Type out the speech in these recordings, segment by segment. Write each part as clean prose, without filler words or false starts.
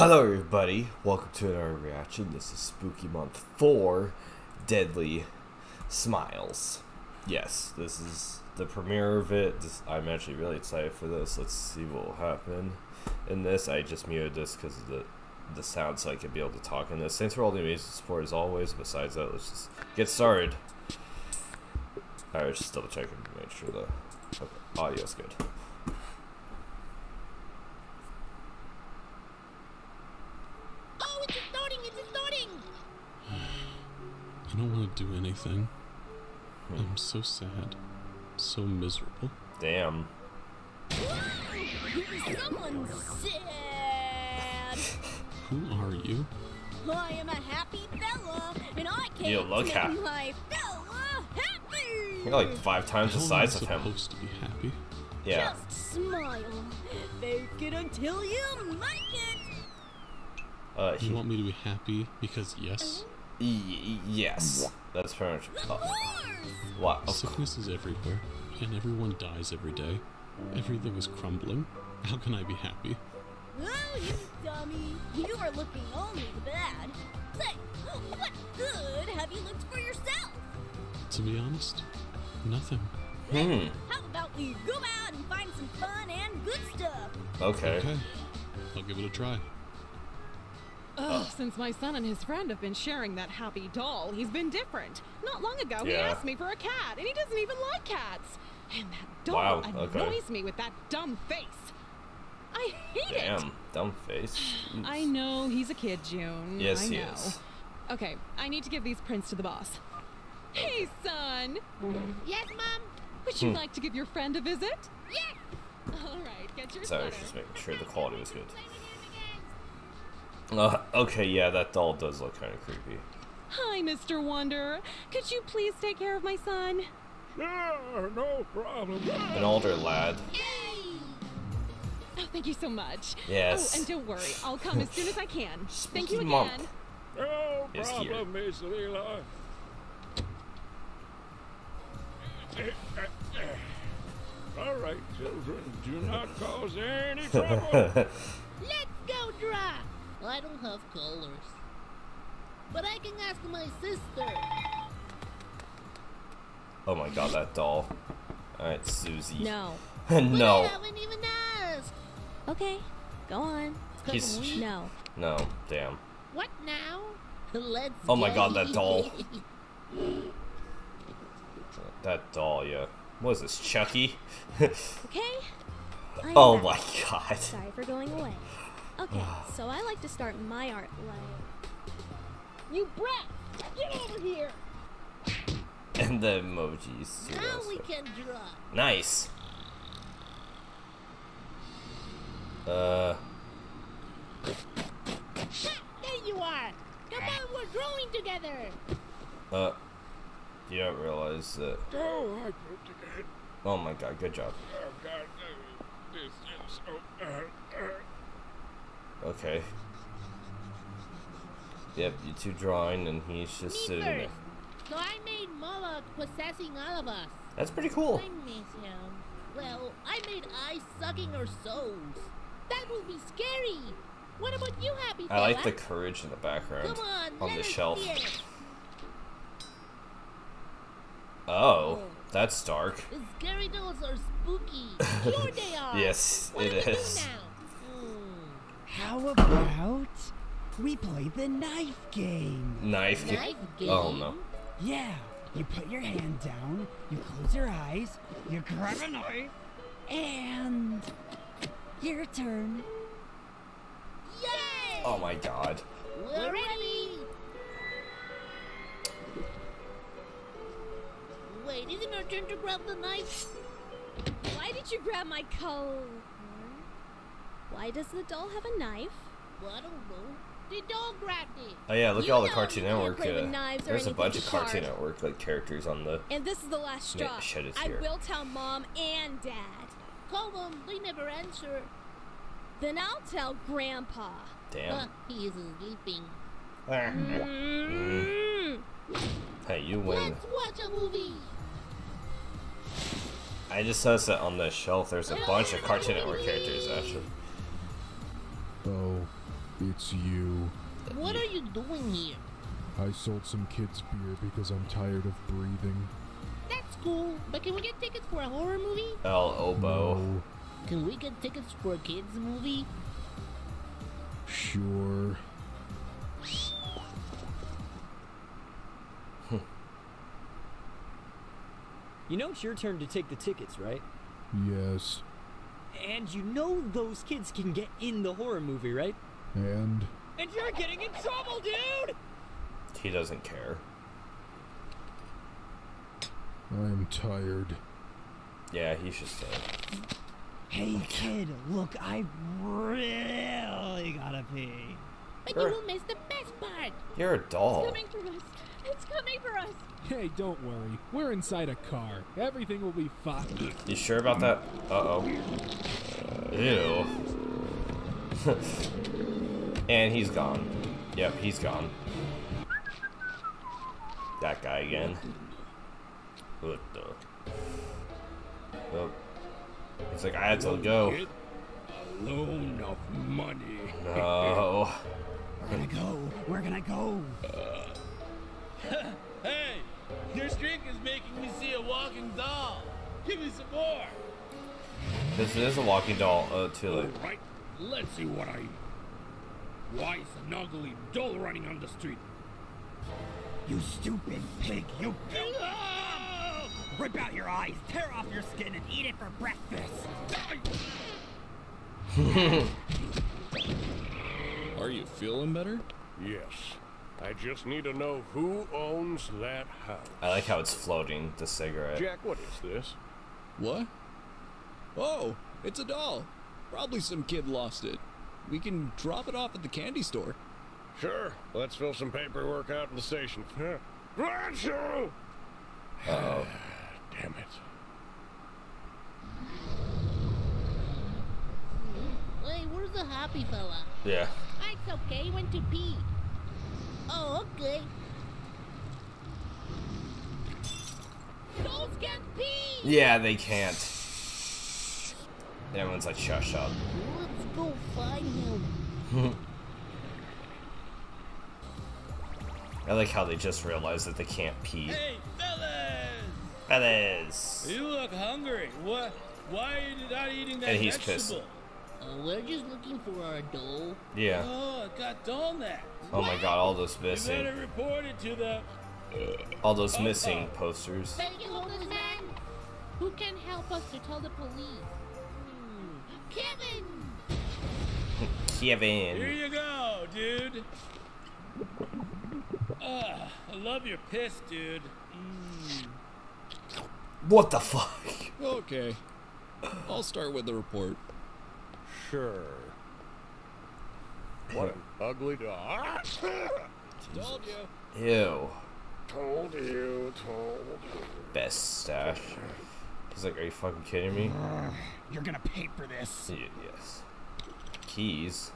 Hello everybody, welcome to another reaction. This is Spooky Month for Deadly Smiles. Yes, this is the premiere of it. I'm actually really excited for this. Let's see what will happen in this. I just muted this because of the sound so I could be able to talk in this. Thanks for all the amazing support as always. Besides that, let's just get started. Alright, let's just double check and make sure the audio's good. I don't want to do anything. I'm so sad. So miserable. Damn. Someone's sad. Who are you? I am a happy fella, and I can't make my fella happy. You're like 5 times the size of him. Supposed to be happy. Yeah. Just smile. Fake it until you make it. You want me to be happy because yes? Yes, that's pretty much. What? Sickness is everywhere, and everyone dies every day. Everything is crumbling. How can I be happy? Oh, you dummy! You are looking only bad. Say, what good have you looked for yourself? To be honest, nothing. How about we go out and find some fun and good stuff? Okay. I'll give it a try. Ugh, since my son and his friend have been sharing that happy doll, he's been different. Not long ago, he asked me for a cat, and he doesn't even like cats. And that doll annoys me with that dumb face. I hate it. Damn, dumb face. Jeez. I know, he's a kid, June. Yes, I know. He is. Okay, I need to give these prints to the boss. Hey, son. Yes, Mom? Would you like to give your friend a visit? Yes. All right, get your son. Sorry, I was just making sure the quality was good. Okay, yeah, that doll does look kind of creepy. Hi, Mr. Wonder. Could you please take care of my son? Sure, no problem. An older lad. Yay! Oh, thank you so much. Yes. Oh, and don't worry, I'll come as soon as I can. Thank you again. No problem, Miss Leela. All right, children, do not cause any trouble. Let's go dry. I don't have colors, but I can ask my sister. Oh my god, that doll. Alright, Susie. No. No. I haven't even asked. Okay, go on. No. No, damn. What now? Let's go. Oh my god, that doll. That doll, yeah. What is this, Chucky? Okay. Oh my god. Sorry for going away. Okay, so I like to start my art like... You brat! Get over here! And the emojis. Now we can draw. Nice! There you are! Come on, we're drawing together! You don't realize that... Oh, I broke again. Oh my god, good job. Oh god, this is so... Okay. Yep, you two drawing, and he's just sitting there. So I made Moloch possessing all of us. That's pretty cool. I miss him. Well, I made eyes sucking our souls. That would be scary. What about you, Happy Fella? I like the courage in the background. Come on the shelf. Oh, that's dark. The scary dolls are spooky. Sure they are. Yes, it is. How about we play the knife game? Knife game? Oh no. Yeah, you put your hand down, you close your eyes, you grab a knife, and your turn. Yay! Oh my god. We're ready! Wait, isn't our turn to grab the knife? Why did you grab my coat? Why does the doll have a knife? Well, I don't know. The doll grabbed it. Oh yeah, look at all the Cartoon Network. There's a bunch of Cartoon Network like characters on the. And this is the last straw. I will tell Mom and Dad. Call them. They never answer. Then I'll tell Grandpa. Damn. He is sleeping. Hey, you win. Let's watch a movie. I just noticed that on the shelf, there's a bunch of Cartoon Network characters actually. Oh, It's you. What are you doing here? I sold some kids beer because I'm tired of breathing. That's cool, but can we get tickets for a horror movie? El Oboe. No. Can we get tickets for a kids movie? Sure. You know it's your turn to take the tickets, right? Yes. And you know those kids can get in the horror movie, right? And you're getting in trouble, dude! He doesn't care. I'm tired. Yeah, he should stay. Hey, kid, look, I really gotta pee. But you will miss the best part. You're a doll. It's coming for us. It's coming for us. Hey, don't worry. We're inside a car. Everything will be fine. You sure about that? Uh-oh. Ew. And he's gone. Yep, he's gone. That guy again. What the? Oh. It's like, I had to go. Get a loan of money. No. We're gonna go. We're gonna go. Hey, your drink is making me see a walking doll. Give me some more. This is a walking doll, too late. All right, let's see what I. Why is an ugly doll running on the street? You stupid pig, you. Rip out your eyes, tear off your skin, and eat it for breakfast. Are you feeling better? Yes. I just need to know who owns that house. I like how it's floating, the cigarette. Jack, what is this? What? Oh, it's a doll. Probably some kid lost it. We can drop it off at the candy store. Sure. Let's fill some paperwork out in the station. Rancho! Uh-oh. Damn it. Hey, where's the happy fella? Yeah. It's okay, he went to pee. Oh, okay. Dolls can't pee! Yeah, they can't. Everyone's like, shush up. Let's go find him. I like how they just realized that they can't pee. Hey, fellas! You look hungry. What? Why are you not eating that vegetable? He's pissed. We're just looking for our doll. Yeah. Oh, I got doll now. Oh my God! All those missing. You better report it to the. All those missing posters. Better get hold of the man. Who can help us to tell the police? Kevin. Kevin. Here you go, dude. I love your piss, dude. What the fuck? Okay. I'll start with the report. Sure. What an ugly doll. Told you. Ew. Told you, told you. Best stash. He's like, are you fucking kidding me? You're gonna pay for this. Yes. Keys.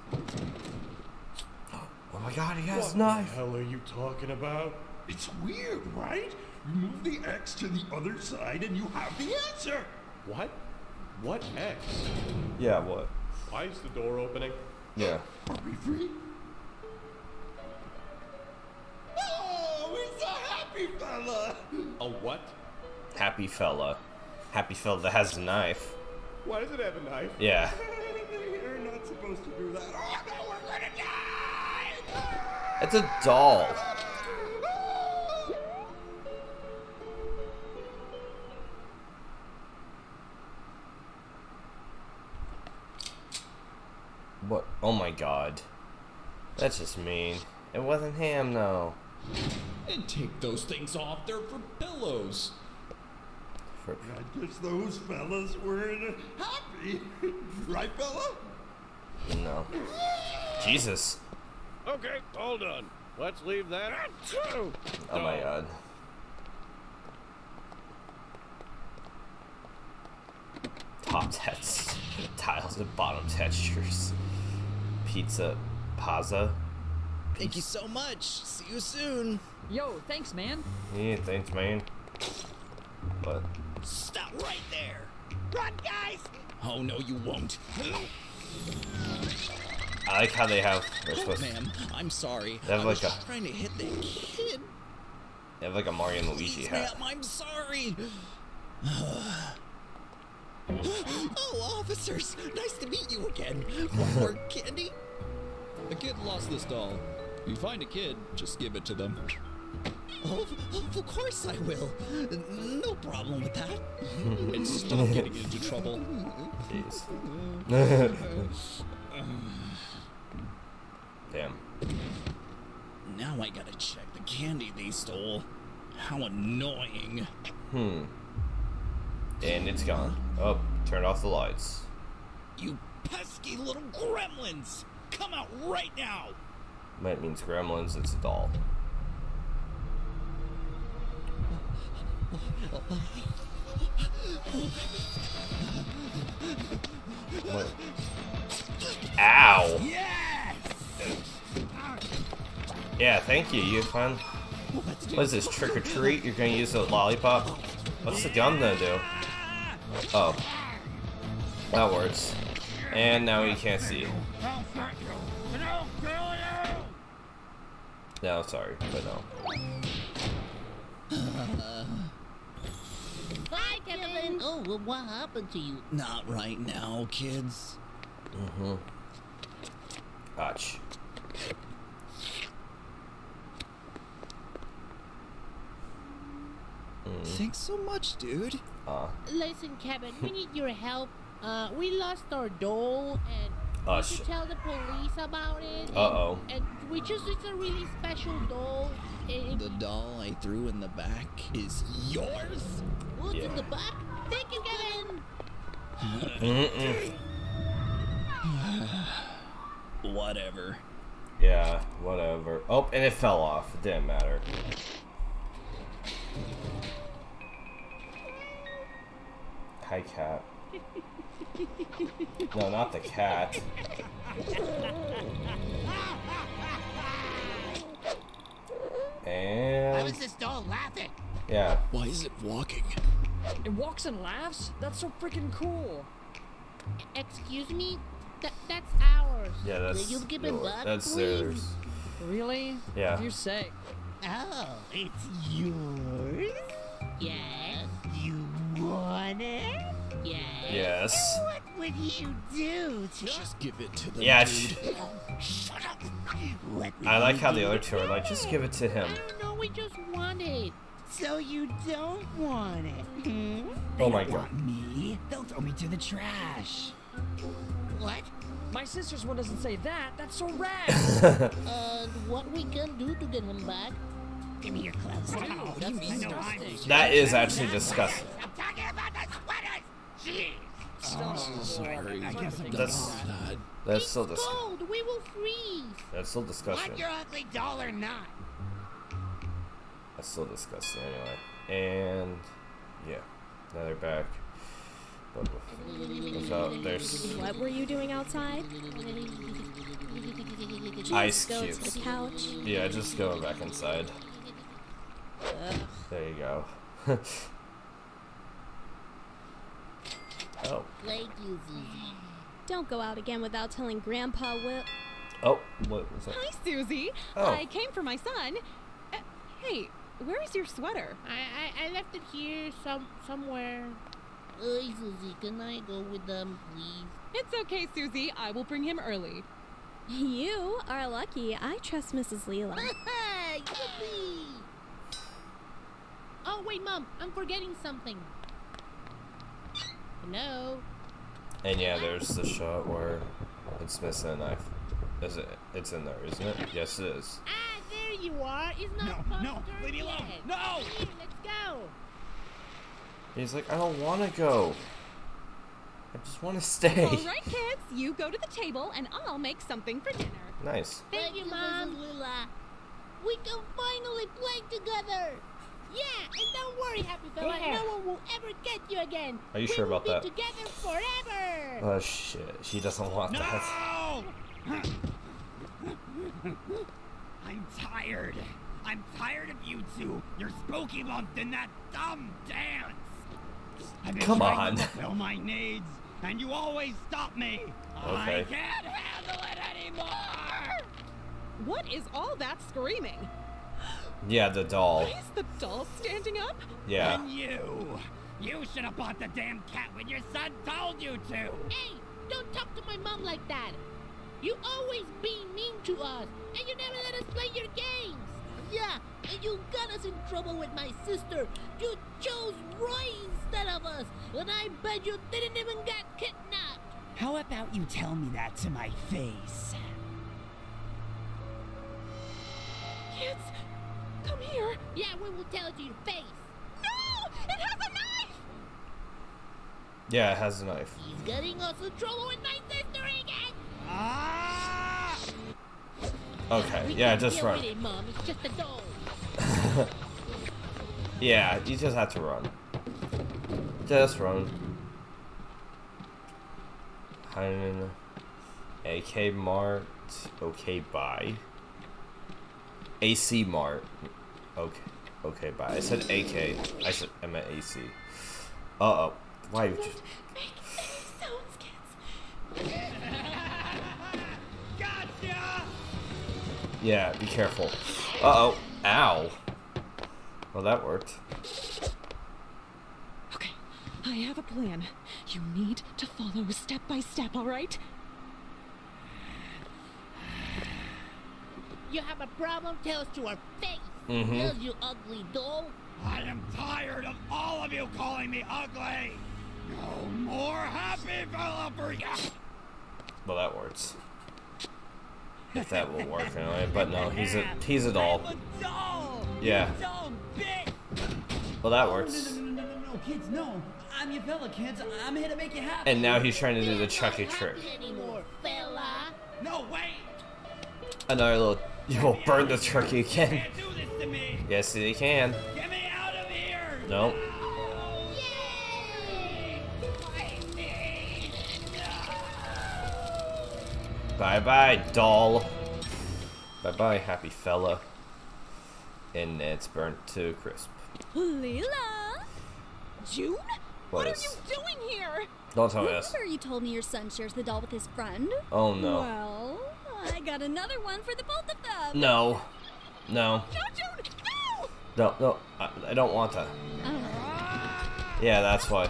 Oh my God, he has a knife. What the hell are you talking about? It's weird, right? You move the X to the other side and you have the answer. What? What X? Yeah, what? Why is the door opening? Yeah. Are we free? Oh, it's a happy fella. A what? Happy fella. Happy fella that has a knife. Why does it have a knife? Yeah. You're not supposed to do that. Oh no, we're gonna die! It's a doll. What? Oh my God. That's just mean. It wasn't him, though. And take those things off. They're for pillows. I guess those fellas were happy. Right, fella? No. Jesus. Okay, all done. Let's leave that up too. Oh my God. Top hats, tiles, and bottom textures. Pizza Pazza. Thank you so much. See you soon. Yo, thanks, man. Yeah, thanks, man. But stop right there. Run, guys! Oh no, you won't. I like how they have. Oh, ma'am, I'm sorry. They have like a. Trying to hit that kid. They have like a Mario and Luigi hat. Ma'am, I'm sorry. Oh, officers, nice to meet you again. One more candy? A kid lost this doll. If you find a kid, just give it to them. Oh, of course I will. No problem with that. And stop getting into trouble. Jeez. Damn. Now I gotta check the candy they stole. How annoying. And it's gone. Oh, turn off the lights. You pesky little gremlins! Come out right now! That means gremlins, it's a doll. What? Ow! Yes! Yeah, thank you, you fun. What is this, trick or treat? You're gonna use a lollipop? What's the gun gonna do? Oh. That works. And now you can't see it. No, sorry, but no. Bye, Kevin. Oh, well, what happened to you? Not right now, kids. Ouch. Thanks so much, dude. Listen, Kevin, we need your help. We lost our doll, and we should tell the police about it. And we just—it's a really special doll. The doll I threw in the back is yours. What's in the back? Thank you, Kevin. Whatever. Yeah, whatever. Oh, and it fell off. It didn't matter. Hi, cat. No, not the cat. And... How is this doll laughing? Yeah. Why is it walking? It walks and laughs? That's so freaking cool. Excuse me? That's ours. Yeah, that's... Will you give it back, that's theirs. Really? Yeah. What do you say? Oh, it's yours? Yes. You want it? Yes. And what would you do? Just give it to the dude. Shut up. I like how the other two are like, just give it to him. I don't know, we just want it. So you don't want it. Oh my god. Me? They'll throw me to the trash. What? My sister's one doesn't say that. That's so rash. What we can do to get him back? Give me your clothes. Oh, that's disgusting. That is actually disgusting. I'm talking about the sweaters. Sorry. That's still disgusting. We will freeze. That's still disgusting. Want your ugly doll or not? That's still disgusting anyway. And yeah, now they're back. But without there's. What were you doing outside? Ice cubes. Go to the couch. Yeah, just going back inside. There you go. Oh. Don't go out again without telling Grandpa Will. Oh, what was that? Hi, Susie. Oh. I came for my son. Hey, where is your sweater? I left it here somewhere. Hey, Susie, can I go with them, please? It's okay, Susie. I will bring him early. You are lucky. I trust Mrs. Leela. Oh, wait, Mom. I'm forgetting something. No. And yeah, there's the shot where it's missing a knife. Is it? It's in there, isn't it? Yes, it is. Ah, there you are. It's not no, leave me alone. No. Here, let's go. He's like, I don't want to go. I just want to stay. All right, kids, you go to the table, and I'll make something for dinner. Nice. Thank you, Mom. Lula. We can finally play together. Yeah, and don't worry, Happy Fella. No one will ever get you again. Are you sure about that? We will be together forever. Oh shit, she doesn't want that. I'm tired. I'm tired of you two. Your Spooky Month and that dumb dance. I've been trying to fulfill my needs, and you always stop me. Okay. I can't handle it anymore. more! What is all that screaming? Yeah, the doll. Is the doll standing up? Yeah. And you should have bought the damn cat when your son told you to. Hey, don't talk to my mom like that. You always being mean to us, and you never let us play your games. Yeah, and you got us in trouble with my sister. You chose Roy instead of us, and I bet you didn't even get kidnapped. How about you tell me that to my face? Kids, come here. Yeah, we will tell it to your face. No, it has a knife. Yeah, it has a knife. He's getting us in trouble with my sister again. Ah! Okay, yeah, just run. It, Mom. It's just a doll. Yeah, you just have to run. Just run. Hyman. AK Mart. Okay, bye. AC Mart. Okay. Okay, bye. I said AK. I meant AC. Uh-oh. Why would you... Make any sounds, kids. Yeah, be careful. Uh-oh. Ow. Well, that worked. Okay, I have a plan. You need to follow step by step, all right? You have a problem? Tell us to our face. Mm-hmm. Tell us, you ugly doll. I am tired of all of you calling me ugly. No more happy developer. Well, that works. If that will work anyway, but no, he's a doll. Yeah. Well, that works. No, kids, no. I'm your fella, kids. I'm here to make you happy. And now he's trying to do the Chucky trick. No, wait. Another little. You'll burn the Chucky again. Yes, he can. Get me out of here. Nope. Bye-bye, doll. Bye-bye, happy fella. And it's burnt to crisp. Lila? June? What are you doing here? Don't tell me this. You told me your son shares the doll with his friend. Oh, no. Well, I got another one for the both of them. No. No. No, June, no! No, no, I don't want that. Yeah, that's why.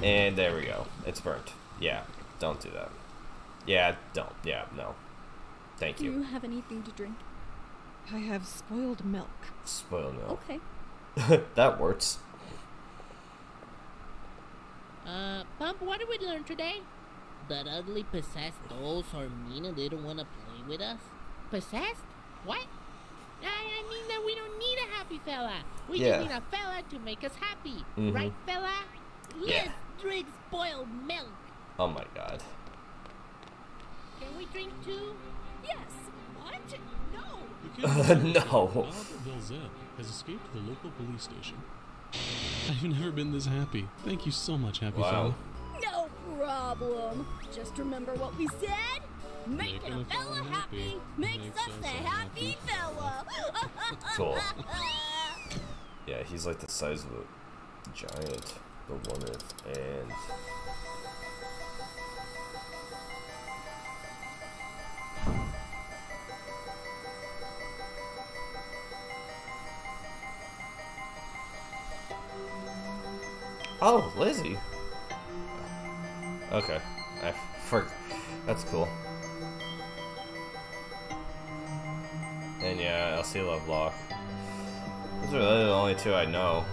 And there we go. It's burnt. Yeah, don't do that. Yeah, don't. Yeah, no. Thank you. Do you have anything to drink? I have spoiled milk. Spoiled milk. Okay. That works. Pump, what did we learn today? That ugly possessed dolls are mean and they don't want to play with us. Possessed? What? I mean that we don't need a happy fella. We just need a fella to make us happy. Mm-hmm. Right, fella? Yeah. Let's drink spoiled milk. Oh my god. Can we drink too? Yes. What? No. No. Valzette has escaped the local police station. I've never been this happy. Thank you so much, Happy Fella. No problem. Just remember what we said. Making a fella happy makes us a happy fella. Cool. Yeah, he's like the size of a giant. The woman and oh, Lizzie. Okay, I forgot. That's cool. And yeah, I'll see Love Block. Those are really the only two I know.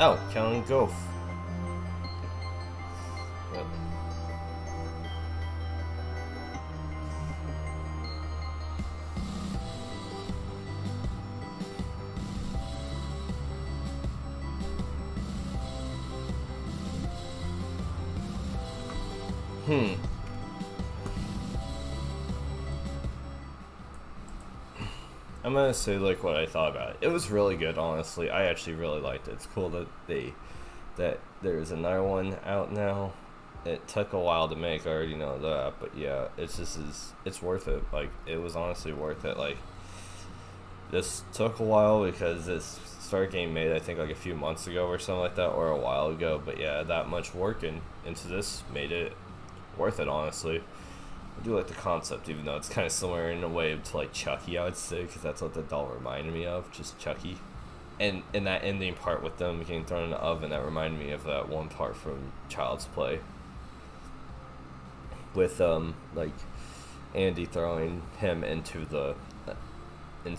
Oh, Kellen Goof. Yep. I'm gonna say like what I thought about it. It was really good, honestly. I actually really liked it. It's cool that there's another one out now. it took a while to make, I already know that, but yeah, it's just, it's worth it. Like, it was honestly worth it. Like, this took a while because this started getting made, I think, like a few months ago or something like that, or a while ago, but yeah, that much work into this made it worth it, honestly. I do like the concept, even though it's kind of similar in a way to, like, Chucky, I would say, because that's what the doll reminded me of, just Chucky. And in that ending part with them getting thrown in the oven, that reminded me of that one part from Child's Play. With, like, Andy throwing him into the,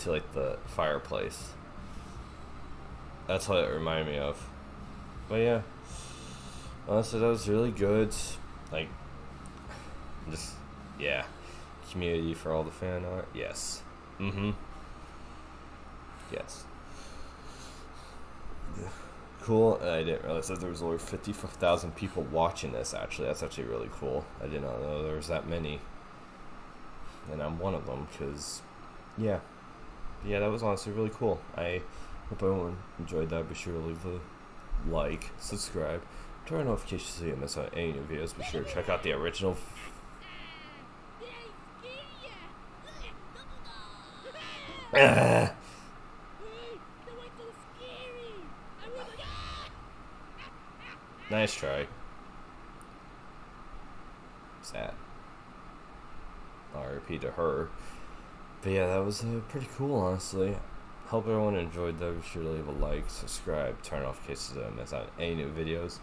like, the fireplace. That's what it reminded me of. But yeah, honestly, that was really good. Like, just, yeah. Community for all the fan art. Yes. Mm-hmm. Yes. Cool. And I didn't realize that there was over 55,000 people watching this, actually. That's actually really cool. I did not know there was that many. And I'm one of them, because, yeah. Yeah, that was honestly really cool. I hope everyone enjoyed that. Be sure to leave a like, subscribe, turn on notifications so you don't miss out any new videos. Be sure to check out the original. Nice try. Sad. RIP to her. But yeah, that was pretty cool, honestly. Hope everyone enjoyed that. Be sure to leave a like, subscribe, turn off cases that miss out any new videos.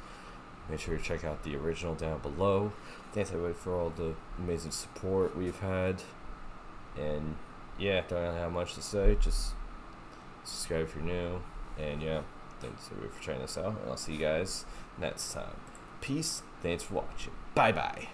Make sure to check out the original down below. Thanks everybody for all the amazing support we've had. And yeah, don't really have much to say. Just subscribe if you're new. And yeah. Thanks everybody for trying this out, and I'll see you guys next time. Peace, thanks for watching. Bye bye.